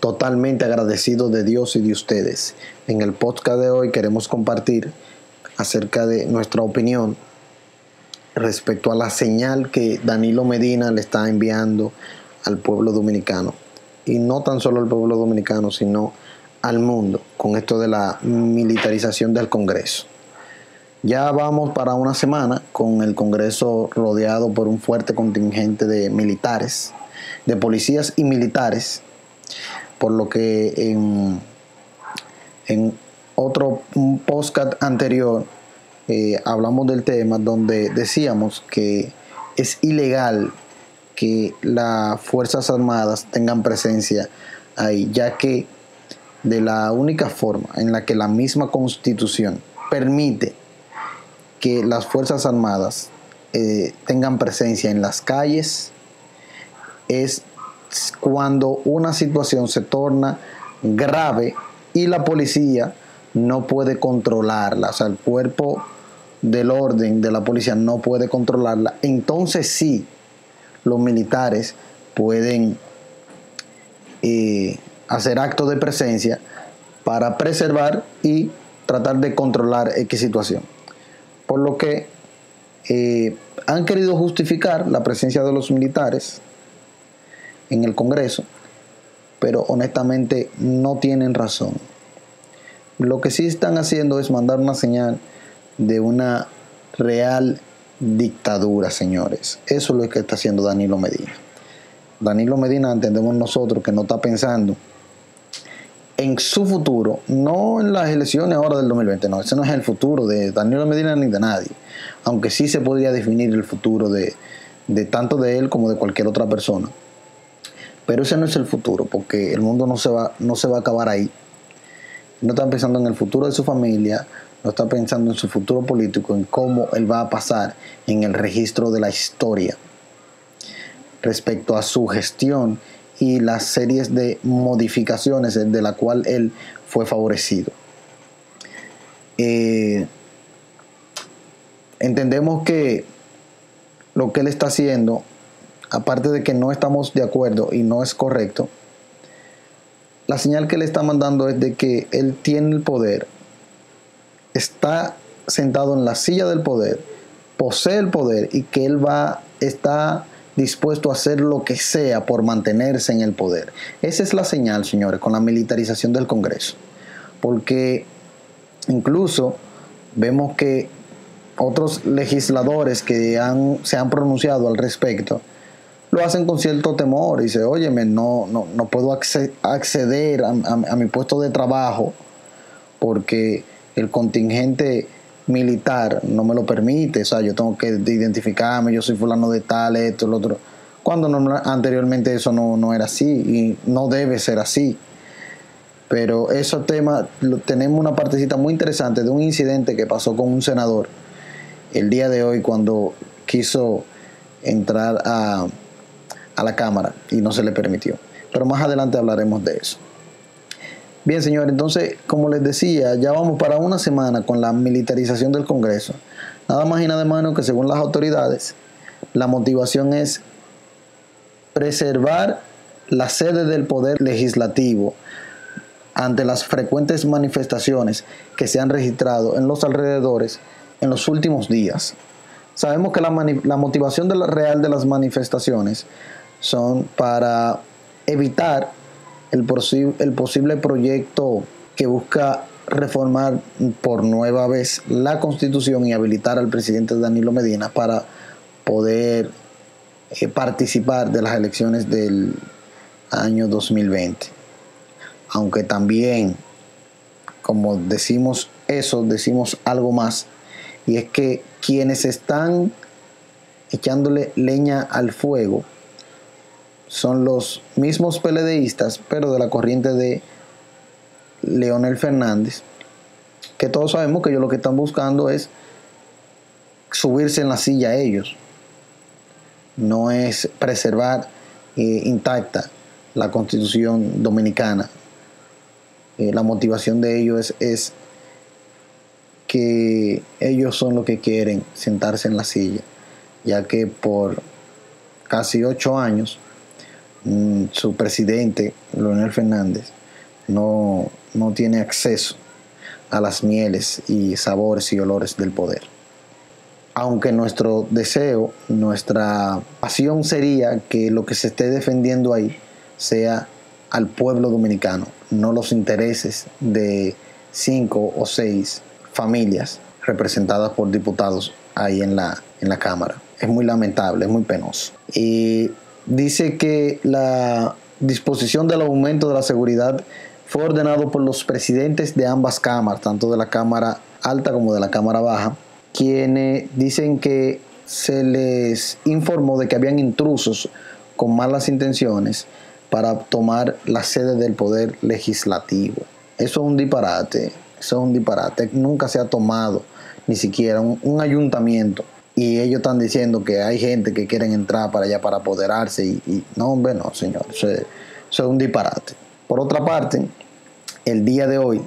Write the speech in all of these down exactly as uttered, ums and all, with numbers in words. totalmente agradecido de Dios y de ustedes. En el podcast de hoy queremos compartir acerca de nuestra opinión respecto a la señal que Danilo Medina le está enviando al pueblo dominicano. Y no tan solo al pueblo dominicano, sino al mundo, con esto de la militarización del Congreso. Ya vamos para una semana con el Congreso rodeado por un fuerte contingente de militares, de policías y militares, por lo que en, en otro podcast anterior eh, hablamos del tema donde decíamos que es ilegal que las Fuerzas Armadas tengan presencia ahí, ya que de la única forma en la que la misma Constitución permite que las Fuerzas Armadas eh, tengan presencia en las calles es cuando una situación se torna grave y la policía no puede controlarla, o sea, el cuerpo del orden de la policía no puede controlarla. Entonces sí, los militares pueden eh, hacer actos de presencia para preservar y tratar de controlar X situación. Por lo que eh, han querido justificar la presencia de los militares en el Congreso, pero honestamente no tienen razón. Lo que sí están haciendo es mandar una señal de una real dictadura, señores. Eso es lo que está haciendo Danilo Medina. Danilo Medina, entendemos nosotros que no está pensando en su futuro, no en las elecciones ahora del dos mil veinte, no, ese no es el futuro de Danilo Medina ni de nadie, aunque sí se podría definir el futuro de, de tanto de él como de cualquier otra persona. Pero ese no es el futuro, porque el mundo no se va, no se va a acabar ahí. No está pensando en el futuro de su familia, no está pensando en su futuro político, en cómo él va a pasar en el registro de la historia respecto a su gestión y las series de modificaciones de la cual él fue favorecido. Eh, entendemos que lo que él está haciendo, aparte de que no estamos de acuerdo y no es correcto, la señal que le está mandando es de que él tiene el poder, está sentado en la silla del poder, posee el poder y que él va, está dispuesto a hacer lo que sea por mantenerse en el poder. Esa es la señal, señores, con la militarización del Congreso. Porque incluso vemos que otros legisladores que han, se han pronunciado al respecto lo hacen con cierto temor y dicen, óyeme, no, no, no puedo acceder a, a, a mi puesto de trabajo porque el contingente militar no me lo permite, o sea, yo tengo que identificarme, yo soy fulano de tal, esto, lo otro, cuando no, anteriormente eso no, no era así y no debe ser así. Pero esos temas, tenemos una partecita muy interesante de un incidente que pasó con un senador el día de hoy cuando quiso entrar a, a la Cámara y no se le permitió. Pero más adelante hablaremos de eso. Bien, señores, entonces, como les decía, ya vamos para una semana con la militarización del Congreso. Nada más y nada menos que, según las autoridades, la motivación es preservar la sede del Poder Legislativo ante las frecuentes manifestaciones que se han registrado en los alrededores en los últimos días. Sabemos que la, la motivación de la real de las manifestaciones son para evitar El, posi- el posible proyecto que busca reformar por nueva vez la Constitución y habilitar al presidente Danilo Medina para poder eh, participar de las elecciones del año dos mil veinte. Aunque también, como decimos eso, decimos algo más, y es que quienes están echándole leña al fuego son los mismos PLDistas, pero de la corriente de Leonel Fernández, que todos sabemos que ellos lo que están buscando es subirse en la silla a ellos. No es preservar eh, intacta la Constitución dominicana. Eh, la motivación de ellos es, es que ellos son los que quieren sentarse en la silla, ya que por casi ocho años su presidente, Leonel Fernández, no, no tiene acceso a las mieles y sabores y olores del poder. Aunque nuestro deseo, nuestra pasión sería que lo que se esté defendiendo ahí sea al pueblo dominicano, no los intereses de cinco o seis familias representadas por diputados ahí en la, en la Cámara. Es muy lamentable, es muy penoso. Y dice que la disposición del aumento de la seguridad fue ordenado por los presidentes de ambas cámaras, tanto de la Cámara Alta como de la Cámara Baja, quienes dicen que se les informó de que habían intrusos con malas intenciones para tomar la sede del Poder Legislativo. Eso es un disparate, eso es un disparate. Nunca se ha tomado ni siquiera un, un ayuntamiento, y ellos están diciendo que hay gente que quieren entrar para allá para apoderarse y, y no, hombre, no, señor, eso es, eso es un disparate. Por otra parte, el día de hoy,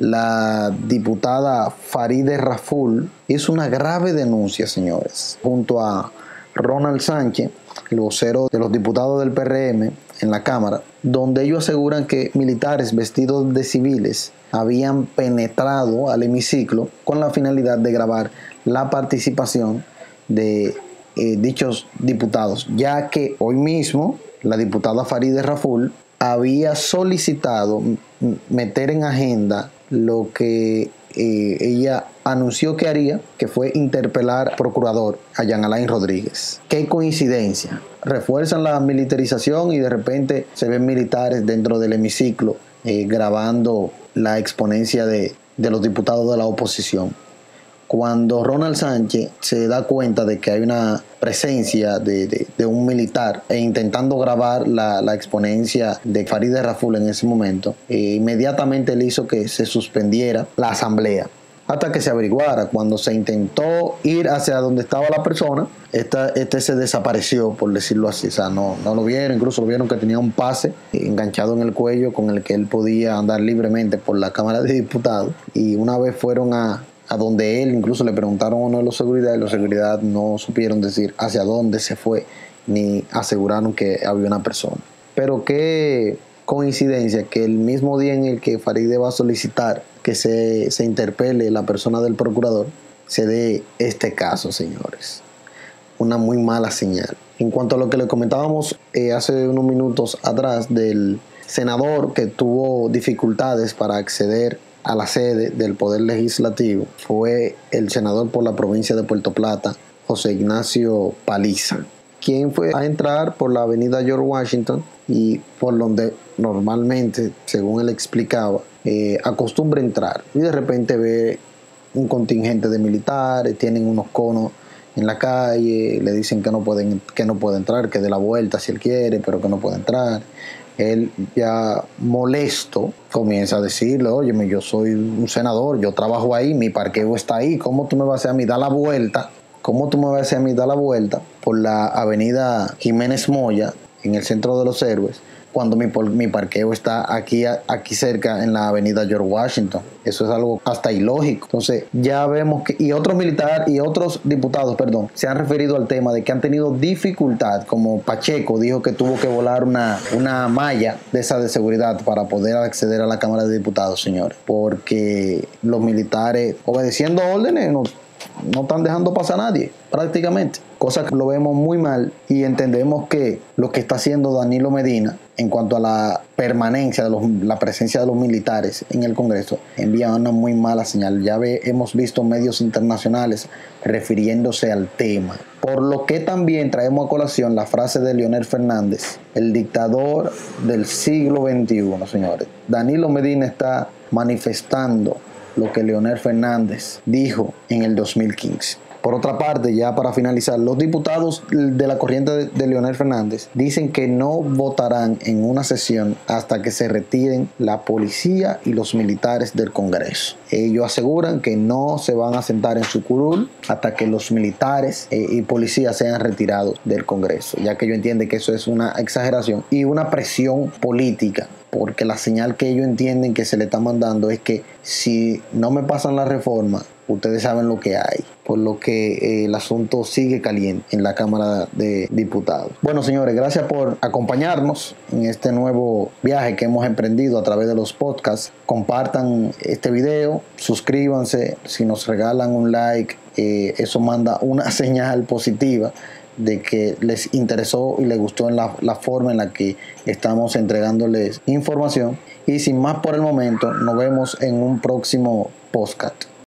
la diputada Faride Raful hizo una grave denuncia, señores, junto a Ronald Sánchez, el vocero de los diputados del P R M en la Cámara, donde ellos aseguran que militares vestidos de civiles habían penetrado al hemiciclo con la finalidad de grabar la participación de eh, dichos diputados, ya que hoy mismo la diputada Faride Raful había solicitado meter en agenda lo que eh, ella anunció que haría, que fue interpelar al procurador, a Jean Alain Rodríguez. ¡Qué coincidencia! Refuerzan la militarización y de repente se ven militares dentro del hemiciclo eh, grabando la exponencia de, de los diputados de la oposición. Cuando Ronald Sánchez se da cuenta de que hay una presencia de, de, de un militar e intentando grabar la, la exponencia de Faride Raful en ese momento, e inmediatamente le hizo que se suspendiera la asamblea hasta que se averiguara. Cuando se intentó ir hacia donde estaba la persona, esta, este se desapareció, por decirlo así. O sea, no, no lo vieron, incluso lo vieron que tenía un pase enganchado en el cuello con el que él podía andar libremente por la Cámara de Diputados. Y una vez fueron a... a donde él, incluso le preguntaron a uno de los seguridad, y los seguridad no supieron decir hacia dónde se fue, ni aseguraron que había una persona. Pero qué coincidencia que el mismo día en el que Faride va a solicitar que se, se interpele la persona del procurador, se dé este caso, señores. Una muy mala señal. En cuanto a lo que le comentábamos eh, hace unos minutos atrás del senador que tuvo dificultades para acceder a la sede del Poder Legislativo, fue el senador por la provincia de Puerto Plata, José Ignacio Paliza, quien fue a entrar por la avenida George Washington y por donde normalmente, según él explicaba, eh, acostumbra entrar, y de repente ve un contingente de militares, tienen unos conos en la calle, le dicen que no pueden, que no puede entrar, que dé la vuelta si él quiere, pero que no puede entrar. Él, ya molesto, comienza a decirle: óyeme, yo soy un senador, yo trabajo ahí, mi parqueo está ahí, ¿cómo tú me vas a hacer a mí dar la vuelta? ¿Cómo tú me vas a hacer a mí dar la vuelta por la avenida Jiménez Moya, en el Centro de los Héroes, cuando mi, mi parqueo está aquí, aquí cerca en la avenida George Washington? Eso es algo hasta ilógico. Entonces ya vemos que, y otros militares y otros diputados, perdón, se han referido al tema de que han tenido dificultad, como Pacheco dijo que tuvo que volar una, una malla de esa de seguridad para poder acceder a la Cámara de Diputados, señores, porque los militares, obedeciendo órdenes, no, no están dejando pasar a nadie prácticamente. Cosa que lo vemos muy mal, y entendemos que lo que está haciendo Danilo Medina en cuanto a la permanencia de los, la presencia de los militares en el Congreso, envía una muy mala señal. Ya ve, hemos visto medios internacionales refiriéndose al tema. Por lo que también traemos a colación la frase de Leonel Fernández, el dictador del siglo veintiuno, señores. Danilo Medina está manifestando lo que Leonel Fernández dijo en el dos mil quince. Por otra parte, ya para finalizar, los diputados de la corriente de Leonel Fernández dicen que no votarán en una sesión hasta que se retiren la policía y los militares del Congreso. Ellos aseguran que no se van a sentar en su curul hasta que los militares y policías sean retirados del Congreso, ya que ellos entienden que eso es una exageración y una presión política, porque la señal que ellos entienden que se le está mandando es que si no me pasan la reforma, ustedes saben lo que hay, por lo que eh, el asunto sigue caliente en la Cámara de Diputados. Bueno, señores, gracias por acompañarnos en este nuevo viaje que hemos emprendido a través de los podcasts. Compartan este video, suscríbanse, si nos regalan un like, eh, eso manda una señal positiva de que les interesó y les gustó en la, la forma en la que estamos entregándoles información. Y sin más por el momento, nos vemos en un próximo podcast.